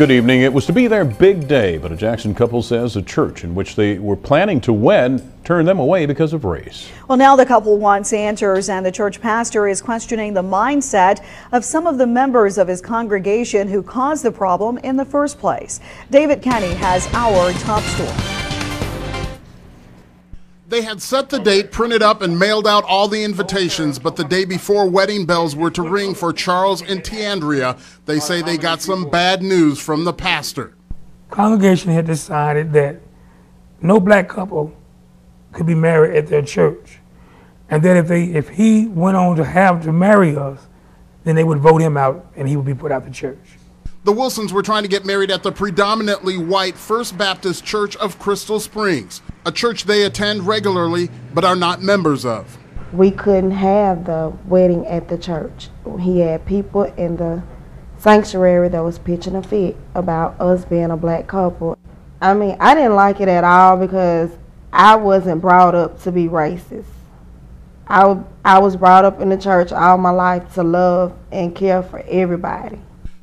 Good evening. It was to be their big day, but a Jackson couple says a church in which they were planning to wed turned them away because of race. Well, now the couple wants answers, and the church pastor is questioning the mindset of some of the members of his congregation who caused the problem in the first place. David Kenny has our top story. They had set the date, printed up, and mailed out all the invitations, but the day before wedding bells were to ring for Charles and Tiandria, they say they got some bad news from the pastor. Congregation had decided that no black couple could be married at their church, and that if he went on to marry us, then they would vote him out and he would be put out of the church. The Wilsons were trying to get married at the predominantly white First Baptist Church of Crystal Springs, a church they attend regularly but are not members of. We couldn't have the wedding at the church. He had people in the sanctuary that was pitching a fit about us being a black couple. I mean, I didn't like it at all because I wasn't brought up to be racist. I was brought up in the church all my life to love and care for everybody.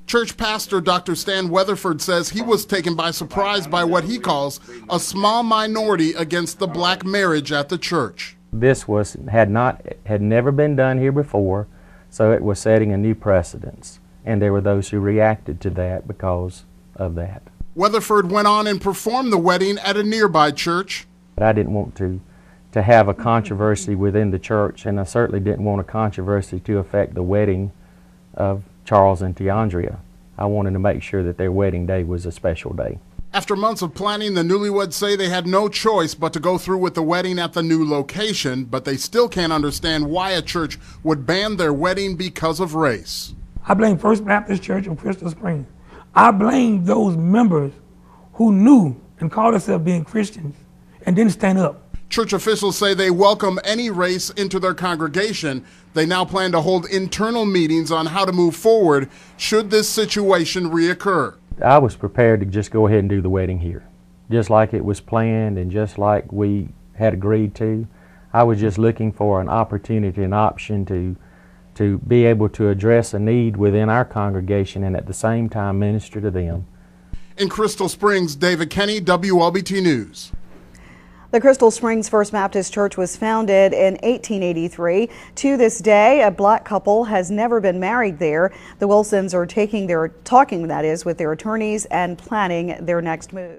Church pastor Dr. Stan Weatherford says he was taken by surprise by what he calls a small minority against the black marriage at the church. This had never been done here before, so it was setting a new precedence, and there were those who reacted to that because of that. Weatherford went on and performed the wedding at a nearby church. I didn't want to have a controversy within the church, and I certainly didn't want a controversy to affect the wedding of Charles and Tiandria. I wanted to make sure that their wedding day was a special day. After months of planning, the newlyweds say they had no choice but to go through with the wedding at the new location, but they still can't understand why a church would ban their wedding because of race. I blame First Baptist Church of Crystal Springs. I blame those members who knew and called themselves being Christians and didn't stand up. Church officials say they welcome any race into their congregation. They now plan to hold internal meetings on how to move forward should this situation reoccur. I was prepared to just go ahead and do the wedding here, just like it was planned and just like we had agreed to. I was just looking for an opportunity, an option to be able to address a need within our congregation and at the same time minister to them. In Crystal Springs, David Kenny, WLBT News. The Crystal Springs First Baptist Church was founded in 1883. To this day, a black couple has never been married there. The Wilsons are talking, that is, with their attorneys and planning their next move.